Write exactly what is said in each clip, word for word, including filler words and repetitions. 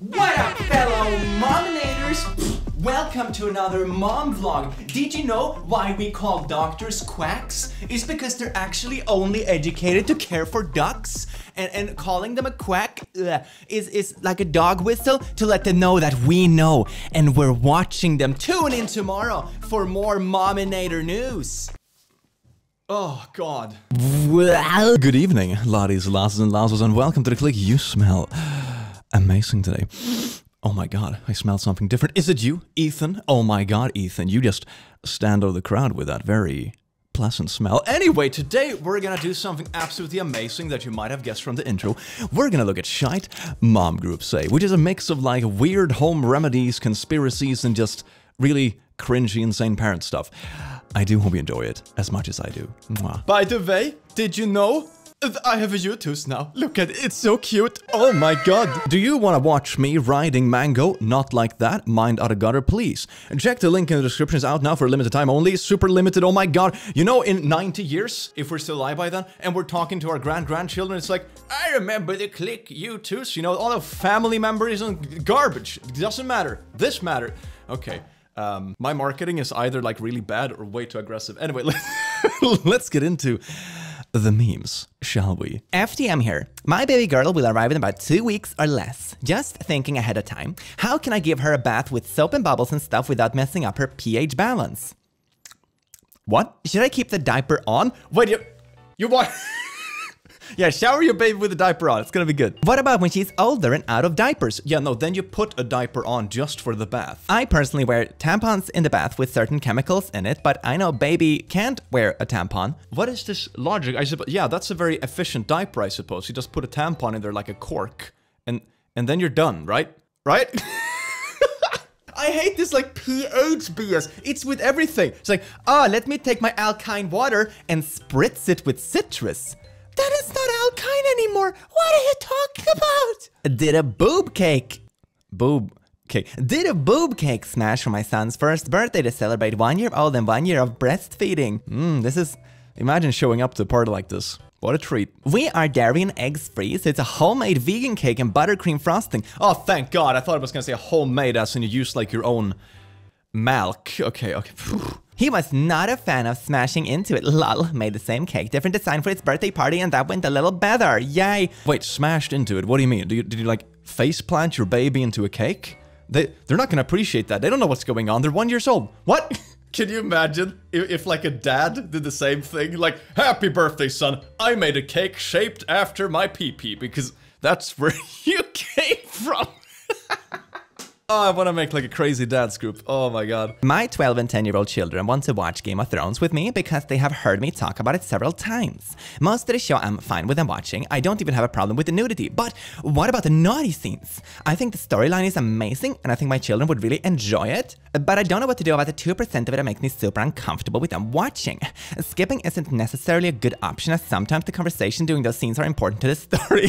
What up, fellow Mominators? Welcome to another mom vlog. Did you know why we call doctors quacks? It's because they're actually only educated to care for ducks. And, and calling them a quack ugh, is, is like a dog whistle to let them know that we know and we're watching them. Tune in tomorrow for more Mominator news. Oh, God. Good evening, ladies, lasses, and lasses, and welcome to the click you smell. Amazing today. Oh my God, I smell something different. Is it you, Ethan? Oh my God, Ethan, you just stand out of the crowd with that very pleasant smell. Anyway, today we're gonna do something absolutely amazing that you might have guessed from the intro. We're gonna look at Shite Mom Group Say, which is a mix of like weird home remedies, conspiracies, and just really cringy, insane parent stuff. I do hope you enjoy it as much as I do. Mwah. By the way, did you know I have a U two's now? Look at it, it's so cute. Oh my God. Do you want to watch me riding Mango? Not like that. Mind out of gutter, please. Check the link in the description. It's out now for a limited time only. Super limited. Oh my God. You know, in ninety years, if we're still alive by then, and we're talking to our grand-grandchildren, it's like, I remember the click U two's. You know, all the family members and garbage. It doesn't matter. This matter. Okay. Um, my marketing is either like really bad or way too aggressive. Anyway, let's, let's get into the memes, shall we? F T M here. My baby girl will arrive in about two weeks or less. Just thinking ahead of time. How can I give her a bath with soap and bubbles and stuff without messing up her pH balance? What? Should I keep the diaper on? Wait, you... You what? Yeah, shower your baby with a diaper on. It's gonna be good. What about when she's older and out of diapers? Yeah, no, then you put a diaper on just for the bath. I personally wear tampons in the bath with certain chemicals in it, but I know baby can't wear a tampon. What is this logic? I suppose, yeah, that's a very efficient diaper, I suppose. You just put a tampon in there like a cork, and, and then you're done, right? Right? I hate this like pH B S. It's with everything. It's like, ah, oh, let me take my alkaline water and spritz it with citrus. That is not alkane anymore. What are you talking about? Did a boob cake. Boob cake. Did a boob cake smash for my son's first birthday to celebrate one year old and one year of breastfeeding. Mmm, this is... Imagine showing up to a party like this. What a treat. We are dairy and eggs free, so it's a homemade vegan cake and buttercream frosting. Oh, thank God. I thought I was gonna say homemade as in you use like your own milk. Okay, okay. He was not a fan of smashing into it. Lol, made the same cake, different design for his birthday party, and that went a little better. Yay! Wait, smashed into it? What do you mean? Do you, did you like face plant your baby into a cake? They they're not gonna appreciate that. They don't know what's going on. They're one years old. What? Can you imagine if, if like a dad did the same thing? Like, happy birthday, son. I made a cake shaped after my pee pee because that's where you came from. Oh, I want to make like a crazy dance group. Oh my God. My twelve and ten year old children want to watch Game of Thrones with me because they have heard me talk about it several times. Most of the show I'm fine with them watching. I don't even have a problem with the nudity. But what about the naughty scenes? I think the storyline is amazing and I think my children would really enjoy it. But I don't know what to do about the two percent of it that makes me super uncomfortable with them watching. Skipping isn't necessarily a good option as sometimes the conversation during those scenes are important to the story.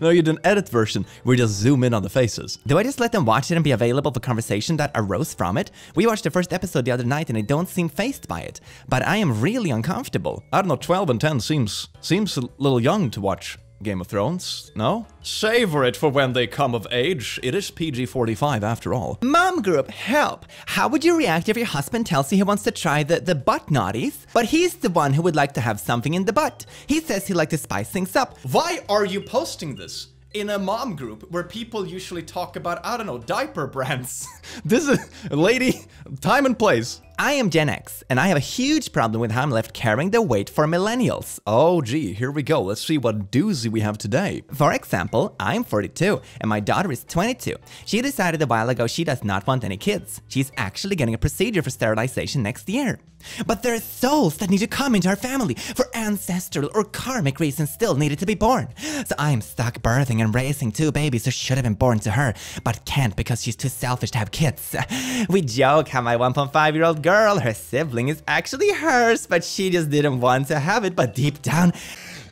No, you did an edit version where you just zoom in on the faces. Do I just let them watch it and be available for conversation that arose from it? We watched the first episode the other night and I don't seem fazed by it. But I am really uncomfortable. I don't know, twelve and ten seems seems a little young to watch Game of Thrones, no? Savor it for when they come of age. It is P G forty-five after all. Mom group, help! How would you react if your husband tells you he wants to try the, the butt naughties, but he's the one who would like to have something in the butt? He says he'd like to spice things up. Why are you posting this in a mom group where people usually talk about, I don't know, diaper brands? This is, lady, time and place. I am Gen X, and I have a huge problem with how I'm left carrying the weight for millennials. Oh gee, here we go. Let's see what doozy we have today. For example, I'm forty-two, and my daughter is twenty-two. She decided a while ago she does not want any kids. She's actually getting a procedure for sterilization next year. But there are souls that need to come into our family for ancestral or karmic reasons still needed to be born. So I'm stuck birthing and raising two babies who should have been born to her, but can't because she's too selfish to have kids. We joke how my one point five year old girl, her sibling is actually hers, but she just didn't want to have it, but deep down,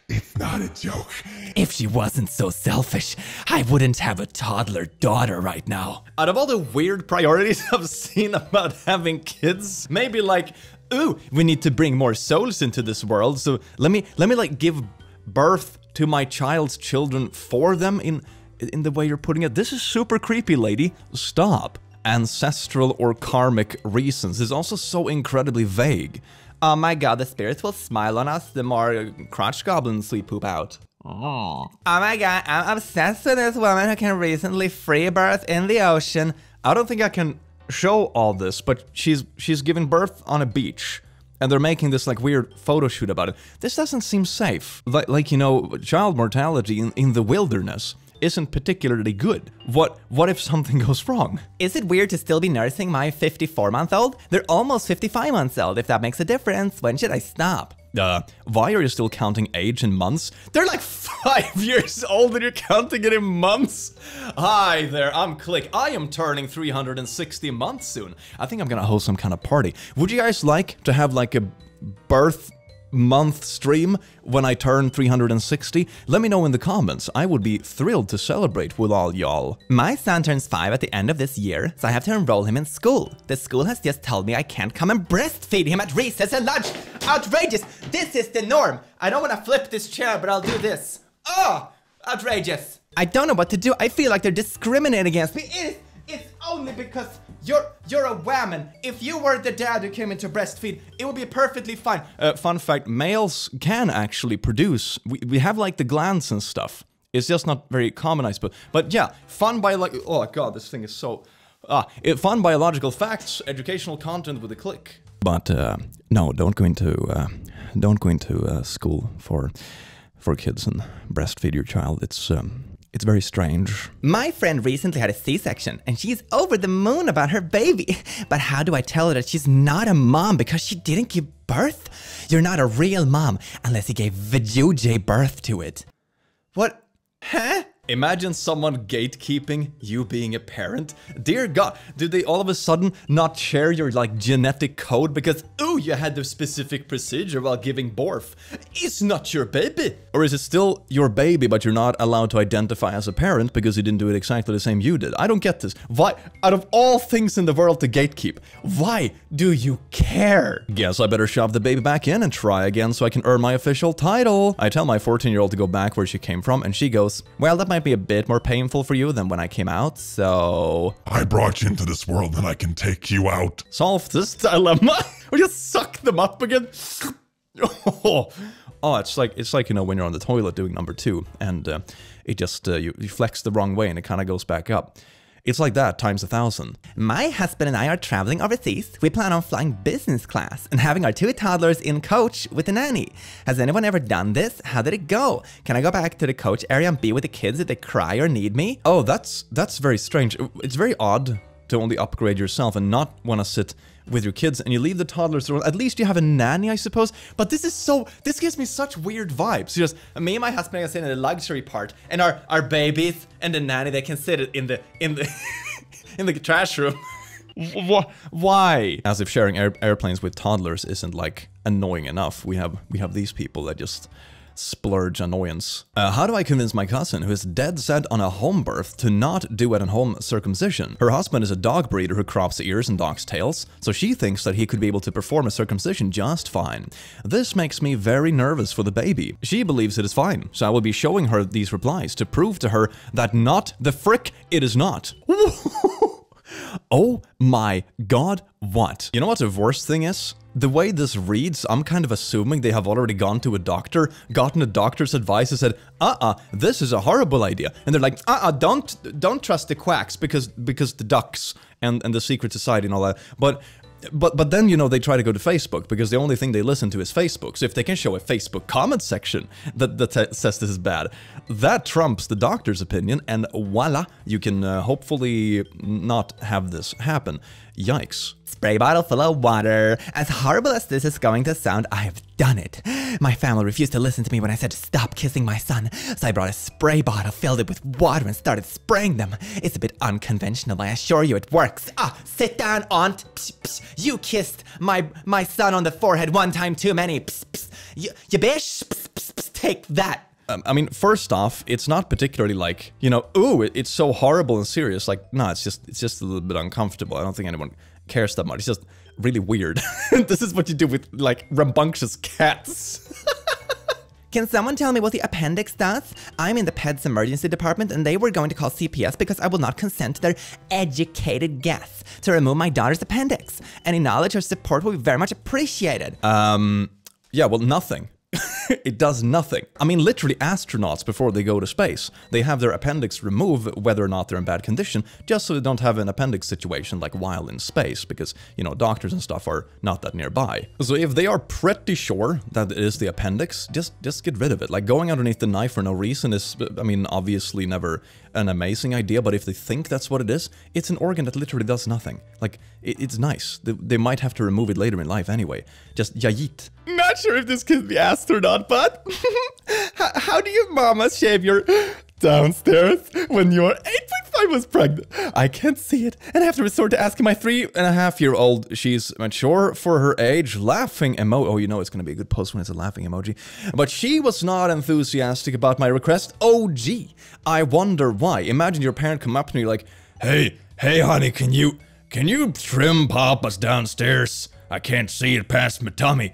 it's not a joke. If she wasn't so selfish, I wouldn't have a toddler daughter right now. Out of all the weird priorities I've seen about having kids, maybe like, ooh, we need to bring more souls into this world, so let me, let me like give birth to my child's children for them in in the way you're putting it. This is super creepy, lady. Stop. Ancestral or karmic reasons is also so incredibly vague. Oh my god, the spirits will smile on us the more crotch goblins we poop out. Oh. Oh my god, I'm obsessed with this woman who can recently free birth in the ocean. I don't think I can show all this, but she's she's giving birth on a beach. And they're making this like weird photo shoot about it. This doesn't seem safe. Like, like you know, child mortality in, in the wilderness isn't particularly good. What what if something goes wrong? Is it weird to still be nursing my fifty-four month old? They're almost fifty-five months old, if that makes a difference. When should I stop? Uh, why are you still counting age in months? They're like five years old and you're counting it in months? Hi there, I'm Click. I am turning three hundred sixty months soon. I think I'm gonna host some kind of party. Would you guys like to have like a birth month stream when I turn three hundred sixty? Let me know in the comments. I would be thrilled to celebrate with all y'all. My son turns five at the end of this year, so I have to enroll him in school. The school has just told me I can't come and breastfeed him at recess and lunch. Outrageous! This is the norm. I don't want to flip this chair, but I'll do this. Oh, outrageous. I don't know what to do. I feel like they're discriminating against me. It is, it's only because You're you're a woman. If you were the dad who came in to breastfeed, it would be perfectly fine. Uh, fun fact, males can actually produce. We, we have like the glands and stuff. It's just not very commonized, but but yeah, fun by like oh god, this thing is so ah it, fun biological facts, educational content with a click. But uh, no, don't go into uh, don't go into uh, school for for kids and breastfeed your child. It's um, It's very strange. My friend recently had a C section, and she's over the moon about her baby. But how do I tell her that she's not a mom because she didn't give birth? You're not a real mom unless you gave V J J birth to it. What? Huh? Imagine someone gatekeeping you being a parent. Dear God, did they all of a sudden not share your like genetic code because ooh, you had the specific procedure while giving birth? It's not your baby. Or is it still your baby, but you're not allowed to identify as a parent because you didn't do it exactly the same you did? I don't get this. Why, out of all things in the world to gatekeep, why do you care? Guess I better shove the baby back in and try again so I can earn my official title. I tell my fourteen year old to go back where she came from, and she goes, well, that might be a bit more painful for you than when I came out, so... I brought you into this world and I can take you out. Solve this dilemma. Or just suck them up again. Oh, oh, it's like, it's like, you know, when you're on the toilet doing number two and uh, it just, uh, you, you flex the wrong way and it kind of goes back up. It's like that times a thousand. My husband and I are traveling overseas. We plan on flying business class and having our two toddlers in coach with a nanny. Has anyone ever done this? How did it go? Can I go back to the coach area and be with the kids if they cry or need me? Oh, that's that's very strange. It's very odd to only upgrade yourself and not want to sit with your kids, and you leave the toddlers around. At least you have a nanny, I suppose. But this is so, this gives me such weird vibes. You just, me and my husband are sitting in the luxury part, and our, our babies and the nanny, they can sit in the, in the, in the trash room. Why? As if sharing air, airplanes with toddlers isn't like annoying enough. We have, we have these people that just splurge annoyance. Uh, how do I convince my cousin, who is dead set on a home birth, to not do at-home circumcision? Her husband is a dog breeder who crops ears and dogs tails, so she thinks that he could be able to perform a circumcision just fine. This makes me very nervous for the baby. She believes it is fine, so I will be showing her these replies to prove to her that not the frick it is not. Oh my god, what? You know what the worst thing is? The way this reads, I'm kind of assuming they have already gone to a doctor, gotten a doctor's advice and said, uh-uh, this is a horrible idea. And they're like, uh-uh, don't don't trust the quacks because because the ducks and, and the secret society and all that. But But but then, you know, they try to go to Facebook because the only thing they listen to is Facebook. So if they can show a Facebook comment section that, that says this is bad, that trumps the doctor's opinion. And voila, you can uh, hopefully not have this happen. Yikes. Spray bottle full of water. As horrible as this is going to sound, I have done it. My family refused to listen to me when I said to stop kissing my son, so I brought a spray bottle, filled it with water, and started spraying them. It's a bit unconventional, but I assure you it works. Ah, sit down, aunt. Psh, psh. You kissed my my son on the forehead one time too many. Psh, psh. You, you bitch. Psh, psh, psh. Take that. Um, I mean, first off, it's not particularly like, you know, ooh, it, it's so horrible and serious. Like, no, it's just it's just a little bit uncomfortable. I don't think anyone cares that much. It's just really weird. This is what you do with like rambunctious cats. Can someone tell me what the appendix does? I'm in the peds emergency department and they were going to call C P S because I will not consent to their educated guess to remove my daughter's appendix. Any knowledge or support will be very much appreciated. Um, yeah, well, nothing. It does nothing. I mean, literally astronauts, before they go to space, they have their appendix removed whether or not they're in bad condition, just so they don't have an appendix situation like while in space, because, you know, doctors and stuff are not that nearby. So if they are pretty sure that it is the appendix, just just get rid of it. Like, going underneath the knife for no reason is, I mean, obviously never an amazing idea, but if they think that's what it is, it's an organ that literally does nothing. Like, it, it's nice. They, they might have to remove it later in life anyway. Just yayit. Not sure if this could be astronaut, but how, how do you mamas shave your downstairs when you're eight point five was pregnant? I can't see it and I have to resort to asking my three and a half year old. She's mature for her age. Laughing emoji. Oh, you know it's gonna be a good post when it's a laughing emoji. But she was not enthusiastic about my request. Oh gee, I wonder why. Imagine your parent come up to me like, hey, hey honey, can you, can you trim Papa's downstairs? I can't see it past my tummy.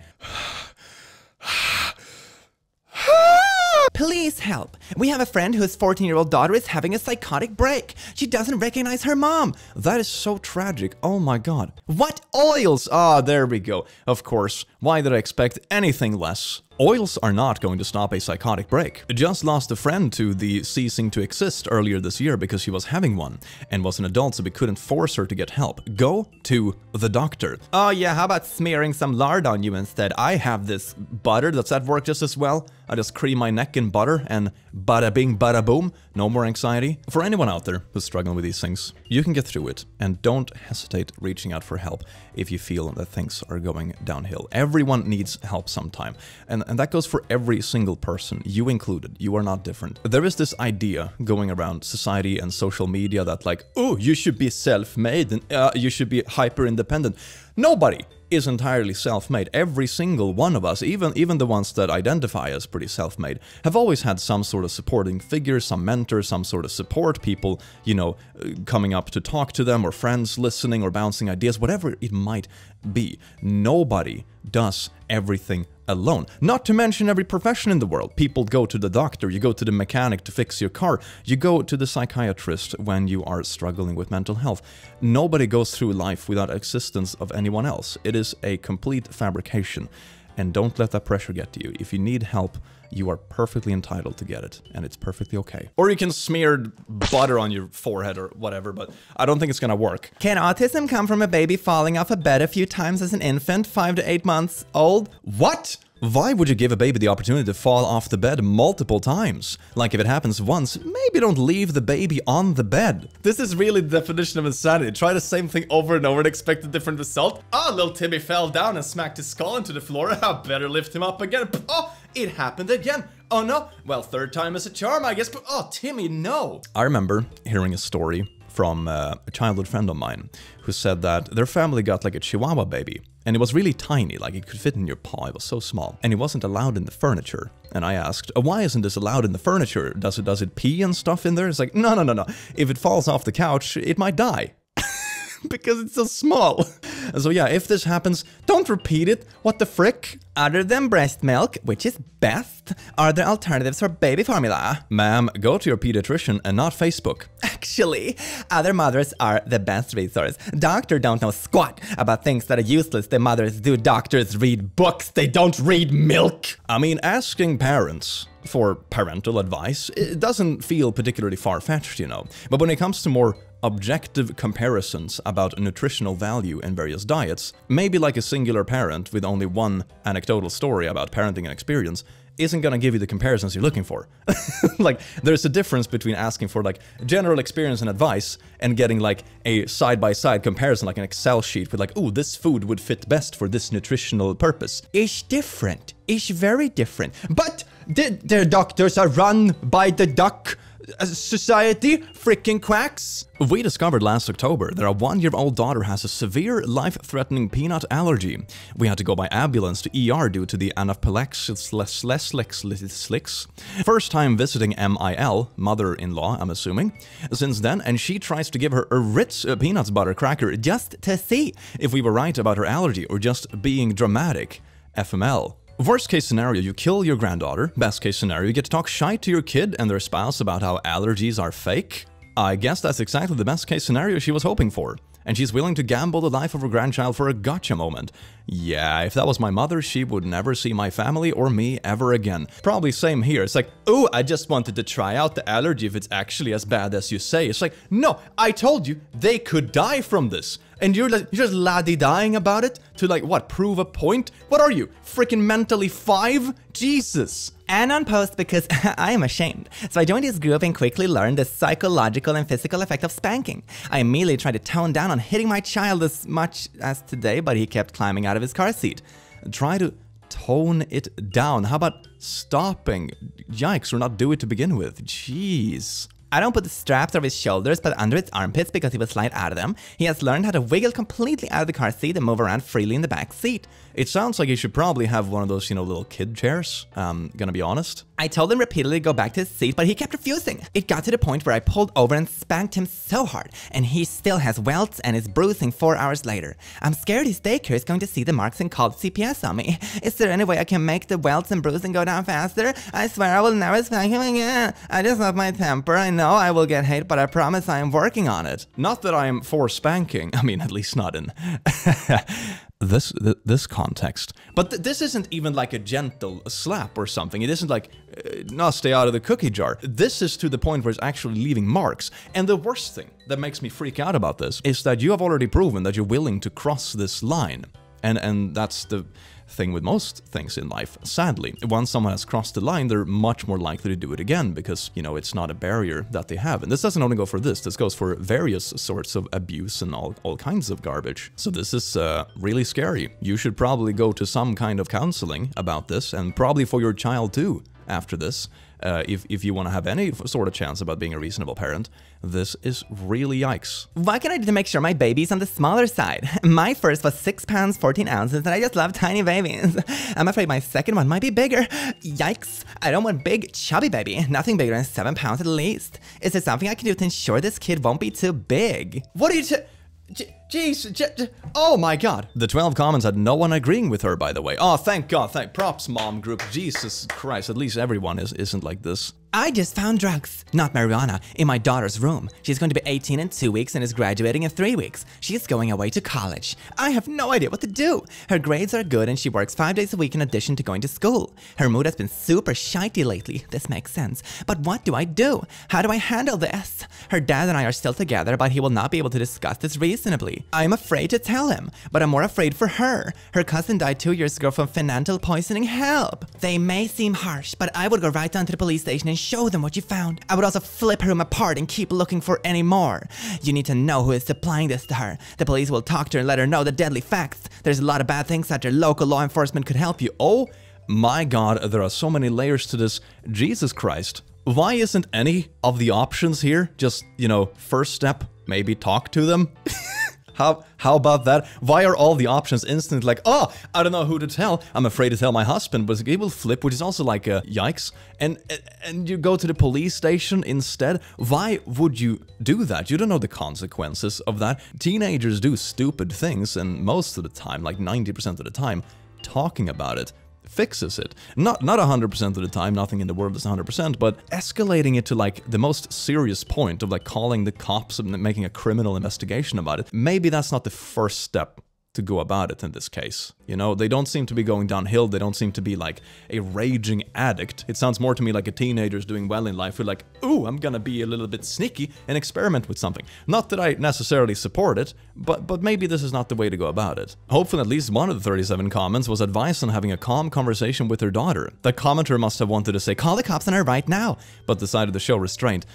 Please help. We have a friend whose fourteen-year-old daughter is having a psychotic break. She doesn't recognize her mom. That is so tragic. Oh my god. What oils? Ah, there we go. Of course. Why did I expect anything less? Oils are not going to stop a psychotic break. Just lost a friend to the ceasing to exist earlier this year because she was having one and was an adult, so we couldn't force her to get help. Go to the doctor. Oh yeah, how about smearing some lard on you instead? I have this butter. Does that work just as well? I just cream my neck in butter and bada bing bada boom. No more anxiety. For anyone out there who's struggling with these things, you can get through it and don't hesitate reaching out for help if you feel that things are going downhill. Everyone needs help sometime. And And that goes for every single person, you included. You are not different. There is this idea going around society and social media that like, oh, you should be self-made and uh, you should be hyper-independent. Nobody is entirely self-made. Every single one of us, even, even the ones that identify as pretty self-made, have always had some sort of supporting figure, some mentor, some sort of support, people, you know, coming up to talk to them, or friends listening or bouncing ideas, whatever it might be. Nobody does everything alone. Not to mention every profession in the world. People go to the doctor, you go to the mechanic to fix your car, you go to the psychiatrist when you are struggling with mental health. Nobody goes through life without existence of anyone else. It is a complete fabrication. And don't let that pressure get to you. If you need help, you are perfectly entitled to get it, and it's perfectly okay. Or you can smear butter on your forehead or whatever, but I don't think it's gonna work. Can autism come from a baby falling off a bed a few times as an infant, five to eight months old? What? Why would you give a baby the opportunity to fall off the bed multiple times? Like, if it happens once, maybe don't leave the baby on the bed. This is really the definition of insanity. Try the same thing over and over and expect a different result. Ah, little Timmy fell down and smacked his skull into the floor. I better lift him up again. Oh, it happened again. Oh no. Well, third time is a charm, I guess. But oh, Timmy, no. I remember hearing a story from uh, a childhood friend of mine who said that their family got like a Chihuahua baby, and it was really tiny, like it could fit in your paw, it was so small, and it wasn't allowed in the furniture. And I asked, oh, why isn't this allowed in the furniture? Does it does it pee and stuff in there? It's like, no, no, no, no. If it falls off the couch, it might die. Because it's so small. So yeah, if this happens, don't repeat it. What the frick? Other than breast milk, which is best, are there alternatives for baby formula? Ma'am, go to your pediatrician and not Facebook. Actually, other mothers are the best resource. Doctors don't know squat about things that are useless. The mothers do. Doctors read books. They don't read milk. I mean, asking parents for parental advice, it doesn't feel particularly far-fetched, you know. But when it comes to more objective comparisons about nutritional value in various diets, maybe like a singular parent with only one anecdotal story about parenting and experience isn't gonna give you the comparisons you're looking for. Like, there's a difference between asking for like general experience and advice and getting like a side-by-side comparison, like an Excel sheet with like, ooh, this food would fit best for this nutritional purpose. It's different. It's very different. But the, the doctors are run by the duck society, freaking quacks. We discovered last October that our one-year-old daughter has a severe life-threatening peanut allergy. We had to go by ambulance to E R due to the anaphylaxis. First time visiting M I L, mother-in-law, I'm assuming, since then, and she tries to give her a Ritz peanut butter cracker just to see if we were right about her allergy or just being dramatic. F M L. Worst case scenario, you kill your granddaughter. Best case scenario, you get to talk shite to your kid and their spouse about how allergies are fake. I guess that's exactly the best case scenario she was hoping for. And she's willing to gamble the life of her grandchild for a gotcha moment. Yeah, if that was my mother, she would never see my family or me ever again. Probably same here. It's like, oh, I just wanted to try out the allergy if it's actually as bad as you say. It's like, no, I told you, they could die from this. And you're, like, you're just la-di-dying about it to, like, what, prove a point? What are you, freaking mentally five? Jesus. Anon posts because I am ashamed. So I joined his group and quickly learned the psychological and physical effect of spanking. I immediately tried to tone down on hitting my child as much as today, but he kept climbing out of his car seat. Try to tone it down. How about stopping? Yikes, or not do it to begin with. Jeez. I don't put the straps over his shoulders, but under his armpits because he would slide out of them. He has learned how to wiggle completely out of the car seat and move around freely in the back seat. It sounds like he should probably have one of those, you know, little kid chairs. Um, gonna be honest. I told him repeatedly to go back to his seat, but he kept refusing. It got to the point where I pulled over and spanked him so hard, and he still has welts and is bruising four hours later. I'm scared his daycare is going to see the marks and call C P S on me. Is there any way I can make the welts and bruising go down faster? I swear I will never spank him again. I just lost my temper. I know I will get hate, but I promise I am working on it. Not that I am for spanking. I mean, at least not in... This th this context. But th this isn't even like a gentle slap or something. It isn't like, uh, no, stay out of the cookie jar. This is to the point where it's actually leaving marks. And the worst thing that makes me freak out about this is that you have already proven that you're willing to cross this line. And, and that's the thing with most things in life, sadly. Once someone has crossed the line, they're much more likely to do it again because, you know, it's not a barrier that they have. And this doesn't only go for this, this goes for various sorts of abuse and all, all kinds of garbage. So this is uh, really scary. You should probably go to some kind of counseling about this and probably for your child too after this. Uh, if, if you want to have any sort of chance about being a reasonable parent, this is really yikes. What can I do to make sure my baby's on the smaller side? My first was six pounds fourteen ounces and I just love tiny babies. I'm afraid my second one might be bigger. Yikes. I don't want big, chubby baby. Nothing bigger than seven pounds at least. Is there something I can do to ensure this kid won't be too big? What are you... Jeez, oh my god. The twelve comments had no one agreeing with her, by the way. Oh, thank god, thank props, mom group. Jesus Christ, at least everyone is, isn't like this. I just found drugs, not marijuana, in my daughter's room. She's going to be eighteen in two weeks and is graduating in three weeks. She's going away to college. I have no idea what to do. Her grades are good and she works five days a week in addition to going to school. Her mood has been super shitey lately. This makes sense. But what do I do? How do I handle this? Her dad and I are still together, but he will not be able to discuss this reasonably. I'm afraid to tell him, but I'm more afraid for her. Her cousin died two years ago from fentanyl poisoning. Help! They may seem harsh, but I would go right down to the police station and show them what you found. I would also flip her room apart and keep looking for any more. You need to know who is supplying this to her. The police will talk to her and let her know the deadly facts. There's a lot of bad things that your local law enforcement could help you. Oh my god, there are so many layers to this. Jesus Christ. Why isn't any of the options here just, you know, first step, maybe talk to them? How, how about that? Why are all the options instant like, oh, I don't know who to tell. I'm afraid to tell my husband, but he will flip, which is also like a yikes. And, and you go to the police station instead. Why would you do that? You don't know the consequences of that. Teenagers do stupid things, and most of the time, like ninety percent of the time, talking about it fixes it. Not not one hundred percent of the time, nothing in the world is one hundred percent, but escalating it to like the most serious point of like calling the cops and making a criminal investigation about it, maybe that's not the first step to go about it in this case. You know, they don't seem to be going downhill, they don't seem to be like a raging addict. It sounds more to me like a teenager's doing well in life who's like, ooh, I'm gonna be a little bit sneaky and experiment with something. Not that I necessarily support it, but, but maybe this is not the way to go about it. Hopefully at least one of the thirty-seven comments was advice on having a calm conversation with her daughter. The commenter must have wanted to say, call the cops on her right now, but decided to show restraint.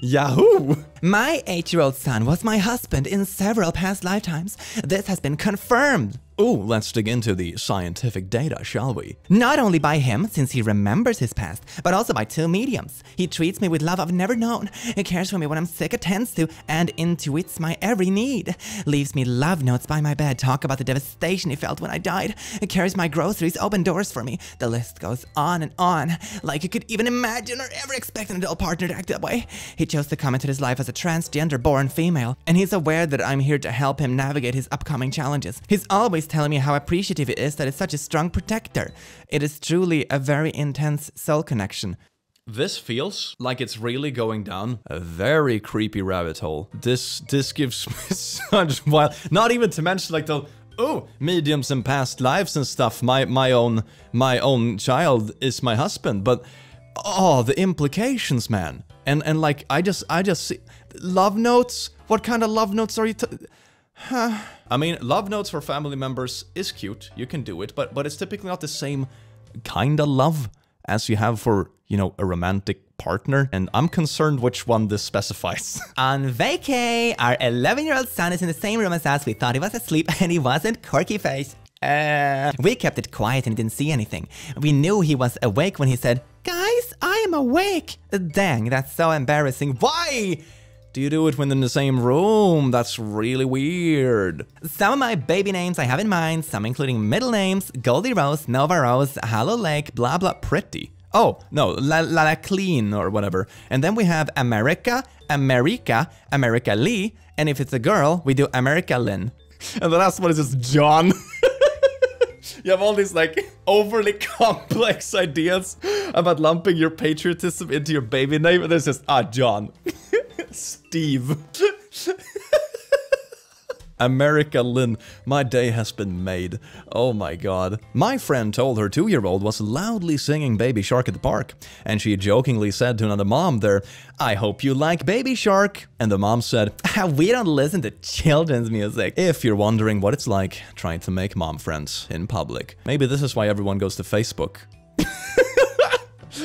Yahoo! My eight-year-old son was my husband in several past lifetimes. This has been confirmed. Ooh, let's dig into the scientific data, shall we? Not only by him, since he remembers his past, but also by two mediums. He treats me with love I've never known. He cares for me when I'm sick, attends to, and intuits my every need. Leaves me love notes by my bed, talk about the devastation he felt when I died. He carries my groceries, open doors for me. The list goes on and on, like you could even imagine or ever expect an adult partner to act that way. He chose to come into this life as a transgender-born female, and he's aware that I'm here to help him navigate his upcoming challenges. He's always telling me how appreciative it is that it's such a strong protector. It is truly a very intense soul connection. This feels like it's really going down a very creepy rabbit hole. This this gives me such wild. Not even to mention like the oh mediums and past lives and stuff. My my own my own child is my husband, but oh the implications, man. And and like I just I just see love notes. What kind of love notes are you? T huh. I mean, love notes for family members is cute. You can do it, but but it's typically not the same kind of love as you have for, you know, a romantic partner, and I'm concerned which one this specifies. On vacay, our eleven-year-old son is in the same room as us. We thought he was asleep, and he wasn't. Corky face. Uh, we kept it quiet and didn't see anything. We knew he was awake when he said, "Guys, I am awake." Dang, that's so embarrassing. Why do you do it when in the same room? That's really weird. Some of my baby names I have in mind, some including middle names, Goldie Rose, Nova Rose, Hollow Lake, blah blah pretty. Oh, no, La La, La Clean or whatever. And then we have America, America, America Lee, and if it's a girl, we do America Lynn. And the last one is just John. You have all these like overly complex ideas about lumping your patriotism into your baby name, and there's just, ah, John. Steve. America Lynn, my day has been made. Oh my god. My friend told her two-year-old was loudly singing Baby Shark at the park, and she jokingly said to another mom there, "I hope you like Baby Shark." And the mom said, "We don't listen to children's music." If you're wondering what it's like trying to make mom friends in public, maybe this is why everyone goes to Facebook.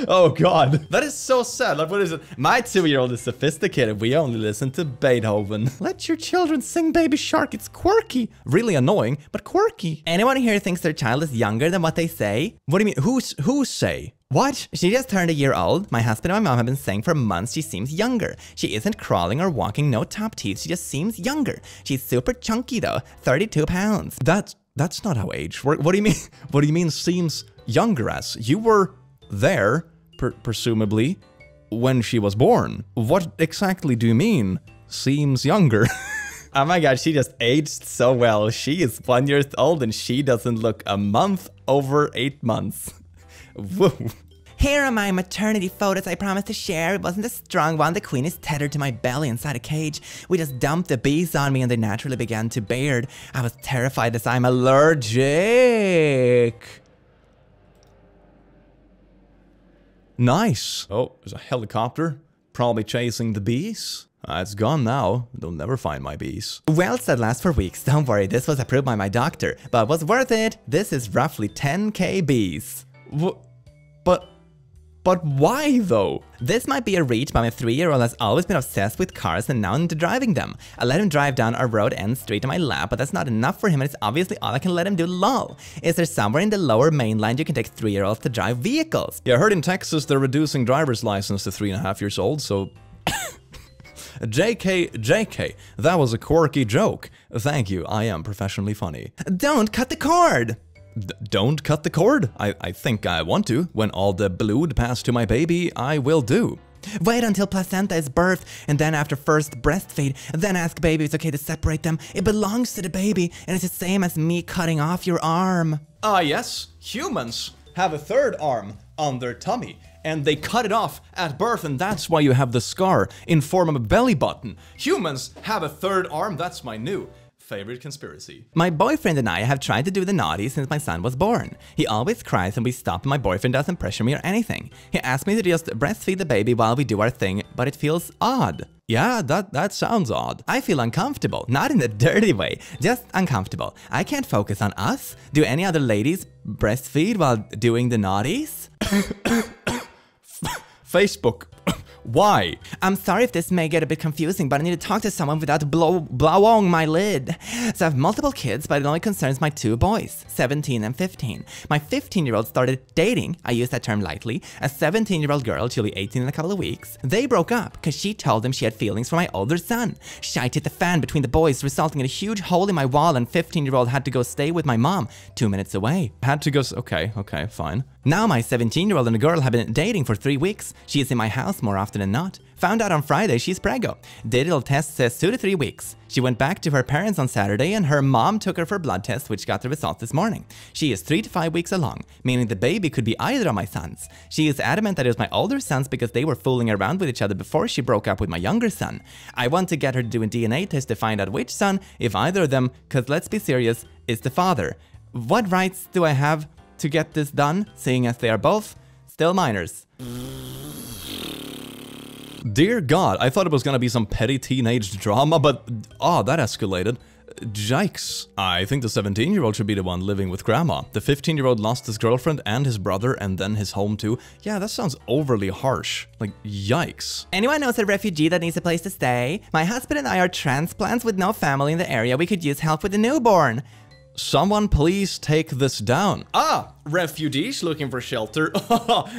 Oh god, that is so sad. Like, what is it? My two-year-old is sophisticated. We only listen to Beethoven. Let your children sing Baby Shark. It's quirky. Really annoying, but quirky. Anyone here thinks their child is younger than what they say? What do you mean? Who's, who say? What? She just turned a year old. My husband and my mom have been saying for months she seems younger. She isn't crawling or walking, no top teeth. She just seems younger. She's super chunky though, thirty-two pounds. That's, that's not how age works. What do you mean? What do you mean seems younger as? You were there, per presumably, when she was born. What exactly do you mean, seems younger? Oh my god, she just aged so well. She is one year old and she doesn't look a month over eight months. Whoa. Here are my maternity photos I promised to share. It wasn't a strong one. The queen is tethered to my belly inside a cage. We just dumped the bees on me and they naturally began to beard. I was terrified as I'm allergic. Nice. Oh, there's a helicopter. Probably chasing the bees. Uh, it's gone now. They'll never find my bees. Welts that last for weeks. Don't worry, this was approved by my doctor. But it was worth it. This is roughly ten K bees. Wh- but... But why though? This might be a reach, but my three-year-old has always been obsessed with cars and now into driving them. I let him drive down our road and street on my lap, but that's not enough for him and it's obviously all I can let him do, lol. Is there somewhere in the lower mainland you can take three-year-olds to drive vehicles? Yeah, I heard in Texas they're reducing driver's license to three and a half years old, so... J K, J K, that was a quirky joke. Thank you, I am professionally funny. Don't cut the cord! D don't cut the cord. I, I think I want to. When all the blood passed to my baby, I will do. Wait until placenta is birthed, and then after first breastfeed, then ask baby if it's okay to separate them. It belongs to the baby, and it's the same as me cutting off your arm. Ah yes, humans have a third arm on their tummy, and they cut it off at birth, and that's why you have the scar in form of a belly button. Humans have a third arm, that's my new favorite conspiracy. My boyfriend and I have tried to do the naughty since my son was born. He always cries and we stop and my boyfriend doesn't pressure me or anything. He asked me to just breastfeed the baby while we do our thing, but it feels odd. Yeah, that, that sounds odd. I feel uncomfortable, not in a dirty way, just uncomfortable. I can't focus on us. Do any other ladies breastfeed while doing the naughties? Facebook. Why? I'm sorry if this may get a bit confusing, but I need to talk to someone without blow blowing my lid. So I have multiple kids, but it only concerns my two boys, seventeen and fifteen. My fifteen-year-old started dating, I use that term lightly, a seventeen-year-old girl, she'll be eighteen in a couple of weeks. They broke up because she told him she had feelings for my older son. Shite hit the fan between the boys, resulting in a huge hole in my wall, and fifteen-year-old had to go stay with my mom, two minutes away. Had to go, okay, okay, fine. Now my seventeen-year-old and a girl have been dating for three weeks. She is in my house more often than not. Found out on Friday she's preggo. Digital test says two to three weeks. She went back to her parents on Saturday and her mom took her for a blood test, which got the results this morning. She is three to five weeks along, meaning the baby could be either of my sons. She is adamant that it was my older sons because they were fooling around with each other before she broke up with my younger son. I want to get her to do a D N A test to find out which son, if either of them, cause let's be serious, is the father. What rights do I have to get this done, seeing as they are both still minors? Dear God, I thought it was gonna be some petty teenage drama, but oh, that escalated. Jikes. I think the seventeen-year-old should be the one living with grandma. The fifteen-year-old lost his girlfriend and his brother and then his home too. Yeah, that sounds overly harsh. Like, yikes. Anyone knows a refugee that needs a place to stay? My husband and I are transplants with no family in the area. We could use help with a newborn. Someone please take this down. Ah, refugees looking for shelter.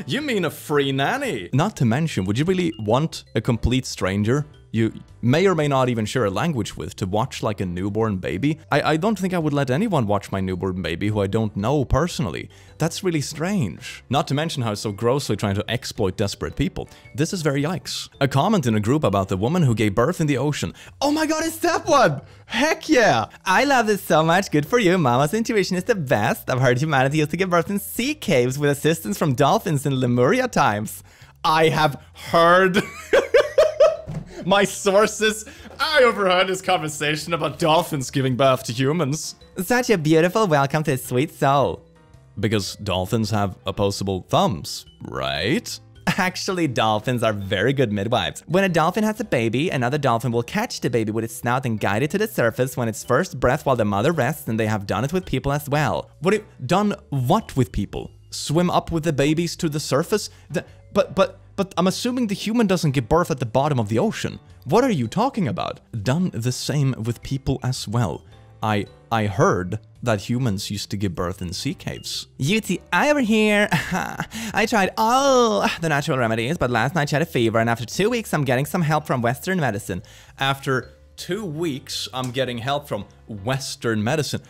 You mean a free nanny? Not to mention, would you really want a complete stranger you may or may not even share a language with to watch like a newborn baby? I, I don't think I would let anyone watch my newborn baby who I don't know personally. That's really strange. Not to mention how it's so grossly trying to exploit desperate people. This is very yikes. A comment in a group about the woman who gave birth in the ocean. Oh my god, it's that one! Heck yeah! I love this so much. Good for you. Mama's intuition is the best. I've heard humanity used to give birth in sea caves with assistance from dolphins in Lemuria times. I have heard... My sources, I overheard this conversation about dolphins giving birth to humans. Such a beautiful welcome to his sweet soul. Because dolphins have opposable thumbs, right? Actually, dolphins are very good midwives. When a dolphin has a baby, another dolphin will catch the baby with its snout and guide it to the surface when its first breath while the mother rests, and they have done it with people as well. What it, done what with people? Swim up with the babies to the surface? The, but, but... But I'm assuming the human doesn't give birth at the bottom of the ocean. What are you talking about? Done the same with people as well. I I heard that humans used to give birth in sea caves. U T I over here. I tried all the natural remedies, but last night she had a fever, and after two weeks I'm getting some help from Western medicine. After two weeks I'm getting help from Western medicine.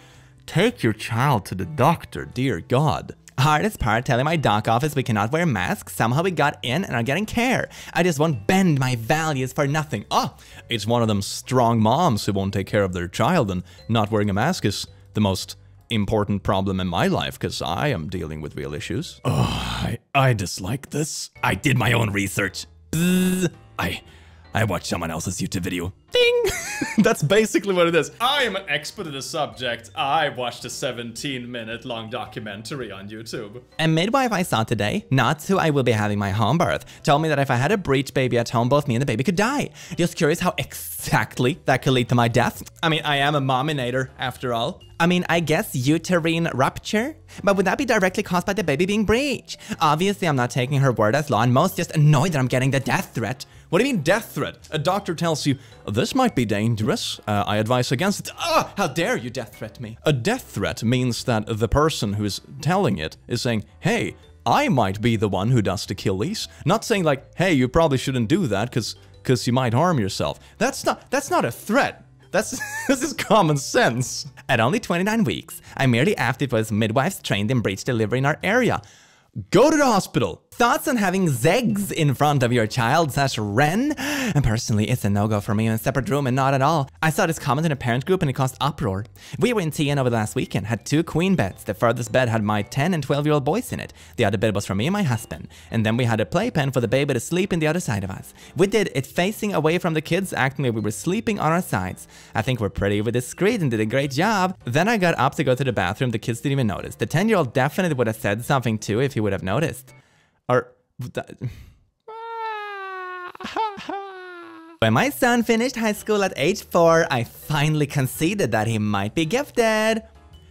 Take your child to the doctor, dear God. Hardest part, telling my doc office we cannot wear masks, somehow we got in and are getting care. I just won't bend my values for nothing. Oh, it's one of them strong moms who won't take care of their child, and not wearing a mask is the most important problem in my life, because I am dealing with real issues. Oh, I, I dislike this. I did my own research. Bzz. I... I watched someone else's YouTube video. Ding! That's basically what it is. I am an expert in the subject. I watched a seventeen minute long documentary on YouTube. A midwife I saw today, not who I will be having my home birth, told me that if I had a breech baby at home, both me and the baby could die. Just curious how exactly that could lead to my death. I mean, I am a mominator after all. I mean, I guess uterine rupture? But would that be directly caused by the baby being breech? Obviously, I'm not taking her word as law, and most just annoyed that I'm getting the death threat. What do you mean death threat? A doctor tells you, this might be dangerous, uh, I advise against it. Ah, how dare you death threat me? A death threat means that the person who is telling it is saying, hey, I might be the one who does the killies. Not saying like, hey, you probably shouldn't do that because because you might harm yourself. That's not, that's not a threat. That's, this is common sense. At only twenty-nine weeks, I merely asked if it was midwives trained in breech delivery in our area. Go to the hospital. Thoughts on having zegs in front of your child slash wren? And personally, it's a no-go for me in a separate room and not at all. I saw this comment in a parent group and it caused uproar. We were in T N over the last weekend, had two queen beds. The furthest bed had my ten and twelve year old boys in it. The other bed was for me and my husband. And then we had a playpen for the baby to sleep in the other side of us. We did it facing away from the kids, acting like we were sleeping on our sides. I think we're pretty discreet and did a great job. Then I got up to go to the bathroom. The kids didn't even notice. The ten year old definitely would have said something too if he would have noticed. Or... When my son finished high school at age four, I finally conceded that he might be gifted.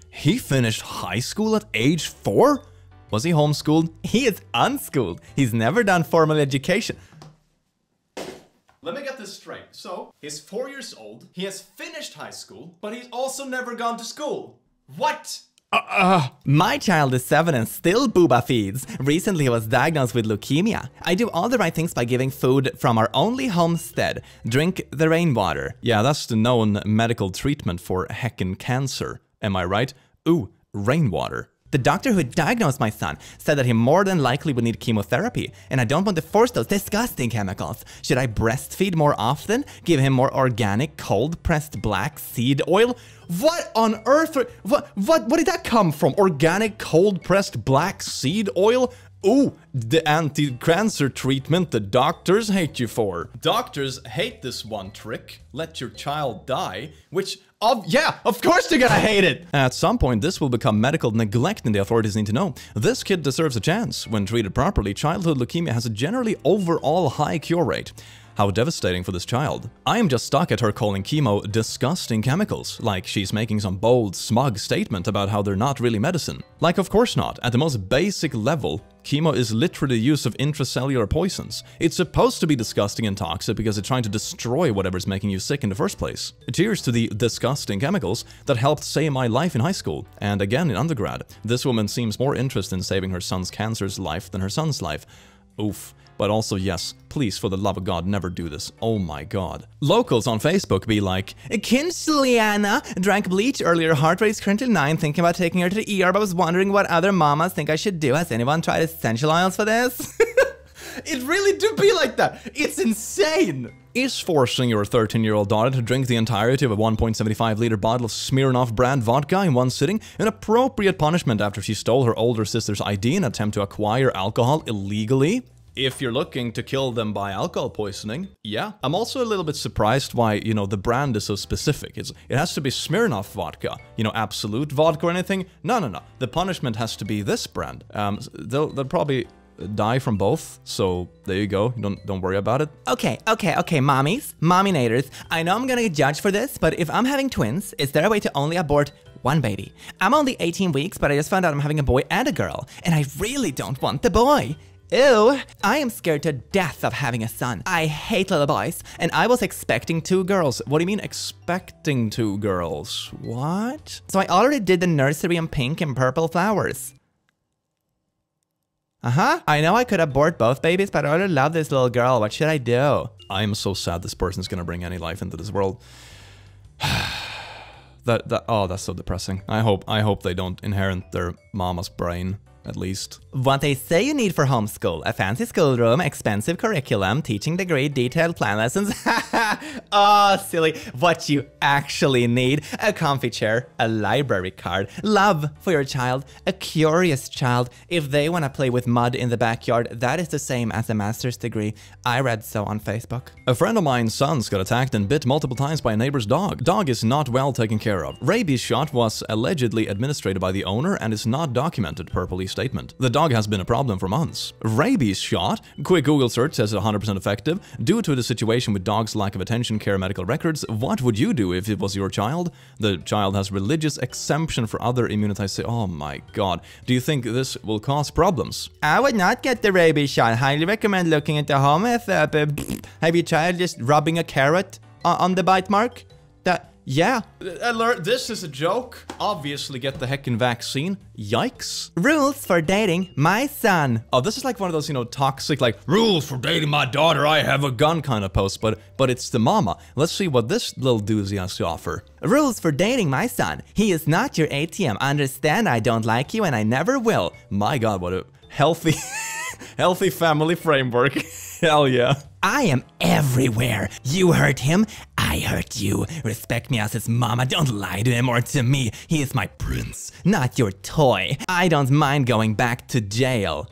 He finished high school at age four? Was he homeschooled? He is unschooled. He's never done formal education. Let me get this straight. So, he's four years old, he has finished high school, but he's also never gone to school. What? Uh, uh. My child is seven and still booba feeds. Recently, he was diagnosed with leukemia. I do all the right things by giving food from our only homestead. Drink the rainwater. Yeah, that's the known medical treatment for heckin' cancer. Am I right? Ooh, rainwater. The doctor who diagnosed my son said that he more than likely would need chemotherapy, and I don't want to force those disgusting chemicals. Should I breastfeed more often? Give him more organic, cold-pressed black seed oil? What on earth? Are, what, what, what did that come from? Organic, cold-pressed black seed oil? Ooh, the anti-cancer treatment the doctors hate you for. Doctors hate this one trick, let your child die, which, of, yeah, of course they're gonna hate it! At some point, this will become medical neglect and the authorities need to know. This kid deserves a chance. When treated properly, childhood leukemia has a generally overall high cure rate. How devastating for this child. I am just stuck at her calling chemo disgusting chemicals, like she's making some bold, smug statement about how they're not really medicine. Like, of course not. At the most basic level, chemo is literally the use of intracellular poisons. It's supposed to be disgusting and toxic because it's trying to destroy whatever's making you sick in the first place. Cheers to the disgusting chemicals that helped save my life in high school, and again in undergrad. This woman seems more interested in saving her son's cancer's life than her son's life. Oof. But also, yes, please, for the love of God, never do this. Oh my God. Locals on Facebook be like, Kinsliana drank bleach earlier, heart rate is currently nine, thinking about taking her to the E R, but was wondering what other mamas think I should do. Has anyone tried essential oils for this? It really do be like that. It's insane. Is forcing your thirteen-year-old daughter to drink the entirety of a one point seven five liter bottle of Smirnoff brand vodka in one sitting an appropriate punishment after she stole her older sister's I D in an attempt to acquire alcohol illegally? If you're looking to kill them by alcohol poisoning, yeah. I'm also a little bit surprised why, you know, the brand is so specific. It's, it has to be Smirnoff vodka, you know, Absolute vodka or anything. No, no, no. The punishment has to be this brand. Um, they'll, they'll probably die from both, so there you go. Don't don't worry about it. Okay, okay, okay, mommies, mommy-nators. I know I'm gonna get judged for this, but if I'm having twins, is there a way to only abort one baby? I'm only eighteen weeks, but I just found out I'm having a boy and a girl, and I really don't want the boy. Ew, I am scared to death of having a son. I hate little boys, and I was expecting two girls. What do you mean expecting two girls? What? So I already did the nursery on pink and purple flowers. Uh-huh. I know I could abort both babies, but I already love this little girl. What should I do? I am so sad this person's gonna bring any life into this world. that, that, oh, that's so depressing. I hope, I hope they don't inherit their mama's brain. At least. What they say you need for homeschool. A fancy schoolroom, expensive curriculum, teaching degree, detailed plan lessons. Oh, silly. What you actually need. A comfy chair, a library card, love for your child, a curious child. If they want to play with mud in the backyard, that is the same as a master's degree. I read so on Facebook. A friend of mine's sons got attacked and bit multiple times by a neighbor's dog. Dog is not well taken care of. Rabies shot was allegedly administered by the owner and is not documented, per police statement. The dog has been a problem for months. Rabies shot? Quick Google search says it's one hundred percent effective. Due to the situation with dogs' lack of attention, care, medical records, what would you do if it was your child? The child has religious exemption for other immunization. Oh my God. Do you think this will cause problems? I would not get the rabies shot. Highly recommend looking at the homeopathy. Have you tried just rubbing a carrot on the bite mark? That... Yeah. Alert, this is a joke. Obviously get the heckin' vaccine. Yikes. Rules for dating my son. Oh, this is like one of those, you know, toxic, like, rules for dating my daughter, I have a gun kind of post, but but it's the mama. Let's see what this little doozy has to offer. Rules for dating my son. He is not your A T M. Understand I don't like you and I never will. My God, what a healthy, healthy family framework. Hell yeah. I am everywhere. You hurt him, I hurt you. Respect me as his mama. Don't lie to him or to me. He is my prince, not your toy. I don't mind going back to jail.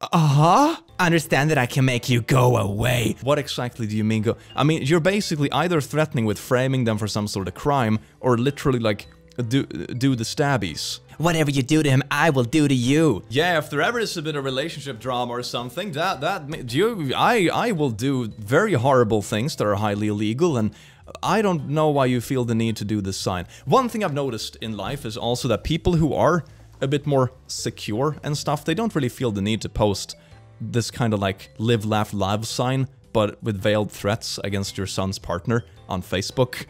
Uh-huh. Understand that I can make you go away. What exactly do you mean go? I mean, you're basically either threatening with framing them for some sort of crime or literally like do, do the stabbies. Whatever you do to him, I will do to you. Yeah, if there ever has been a relationship drama or something, that that you, I I will do very horrible things that are highly illegal, and I don't know why you feel the need to do this sign. One thing I've noticed in life is also that people who are a bit more secure and stuff, they don't really feel the need to post this kind of like live, laugh, love sign, but with veiled threats against your son's partner on Facebook.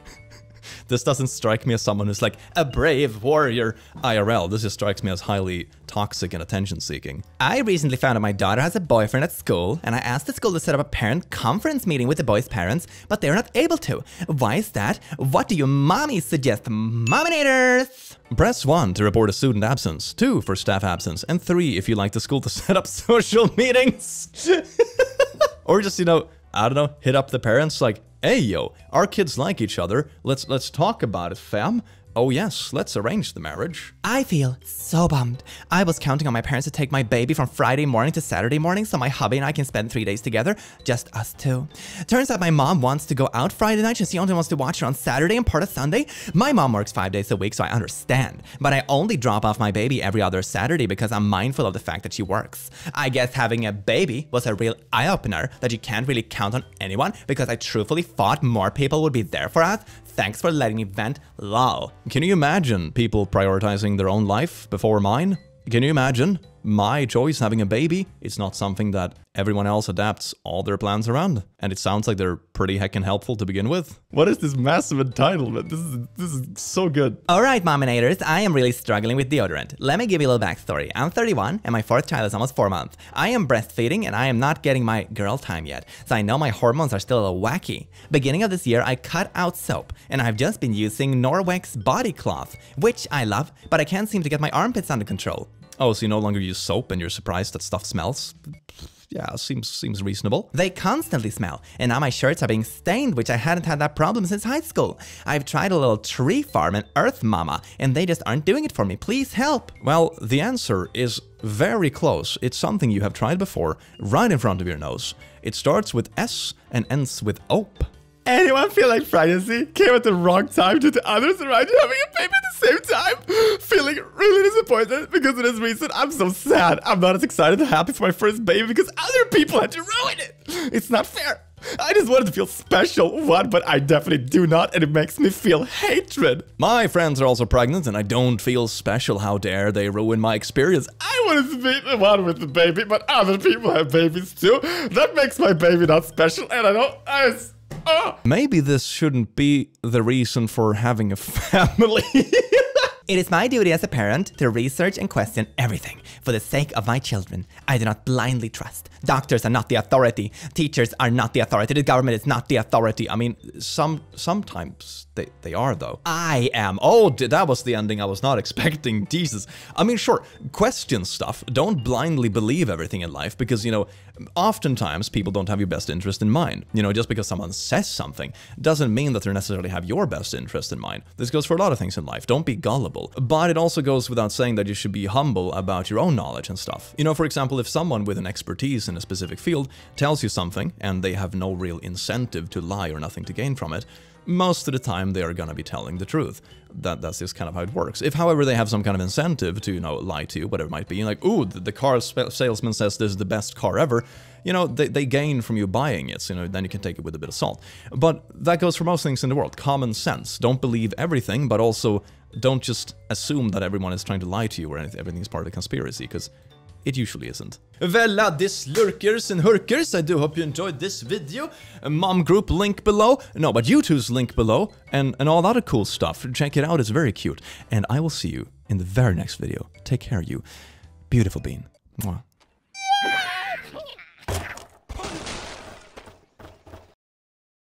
This doesn't strike me as someone who's like a brave warrior I R L. This just strikes me as highly toxic and attention-seeking. I recently found out my daughter has a boyfriend at school, and I asked the school to set up a parent conference meeting with the boy's parents, but they're not able to. Why is that? What do you mommies suggest, mominators? Press one to report a student absence, two for staff absence, and three if you like the school to set up social meetings. Or just, you know, I don't know, hit up the parents like, hey, yo, our kids like each other. Let's let's talk about it, fam. Oh yes, let's arrange the marriage. I feel so bummed. I was counting on my parents to take my baby from Friday morning to Saturday morning so my hubby and I can spend three days together, just us two. Turns out my mom wants to go out Friday night and she only wants to watch her on Saturday and part of Sunday. My mom works five days a week, so I understand. But I only drop off my baby every other Saturday because I'm mindful of the fact that she works. I guess having a baby was a real eye-opener that you can't really count on anyone because I truthfully thought more people would be there for us. Thanks for letting me vent, lol. Can you imagine people prioritizing their own life before mine? Can you imagine my choice having a baby? It's not something that everyone else adapts all their plans around. And it sounds like they're pretty heckin' helpful to begin with. What is this massive entitlement? This is, this is so good. All right, mominators, I am really struggling with deodorant. Let me give you a little backstory. I'm thirty-one and my fourth child is almost four months. I am breastfeeding and I am not getting my girl time yet. So I know my hormones are still a little wacky. Beginning of this year, I cut out soap and I've just been using Norwex body cloth, which I love, but I can't seem to get my armpits under control. Oh, so you no longer use soap and you're surprised that stuff smells? Yeah, seems seems reasonable. They constantly smell, and now my shirts are being stained, which I hadn't had that problem since high school. I've tried a Little Tree Farm and Earth Mama, and they just aren't doing it for me. Please help. Well, the answer is very close. It's something you have tried before, right in front of your nose. It starts with S and ends with O P. Anyone feel like pregnancy came at the wrong time due to others around you having a baby at the same time? Feeling really disappointed because of this reason. I'm so sad. I'm not as excited and happy for my first baby because other people had to ruin it. It's not fair. I just wanted to feel special, one, but I definitely do not, and it makes me feel hatred. My friends are also pregnant, and I don't feel special. How dare they ruin my experience? I wanted to be the one with the baby, but other people have babies too. That makes my baby not special, and I don't... I Oh. Maybe this shouldn't be the reason for having a family. It is my duty as a parent to research and question everything for the sake of my children. I do not blindly trust. Doctors are not the authority. Teachers are not the authority. The government is not the authority. I mean, some sometimes they, they are, though. I am. Oh, that was the ending I was not expecting. Jesus. I mean, sure, question stuff. Don't blindly believe everything in life because, you know, oftentimes people don't have your best interest in mind. You know, just because someone says something doesn't mean that they necessarily have your best interest in mind. This goes for a lot of things in life. Don't be gullible. But it also goes without saying that you should be humble about your own knowledge and stuff. You know, for example, if someone with an expertise in a specific field tells you something and they have no real incentive to lie or nothing to gain from it, most of the time they are gonna be telling the truth. That, that's just kind of how it works. If, however, they have some kind of incentive to, you know, lie to you, whatever it might be, like, ooh, the, the car salesman says this is the best car ever, you know, they, they gain from you buying it, so, you know, then you can take it with a bit of salt. But that goes for most things in the world. Common sense. Don't believe everything, but also don't just assume that everyone is trying to lie to you or everything's part of a conspiracy, because it usually isn't. Vella, this lurkers and hurkers, I do hope you enjoyed this video. Mom group link below. No, but YouTube's link below. And, and all that other cool stuff. Check it out, it's very cute. And I will see you in the very next video. Take care, you beautiful bean. Mwah.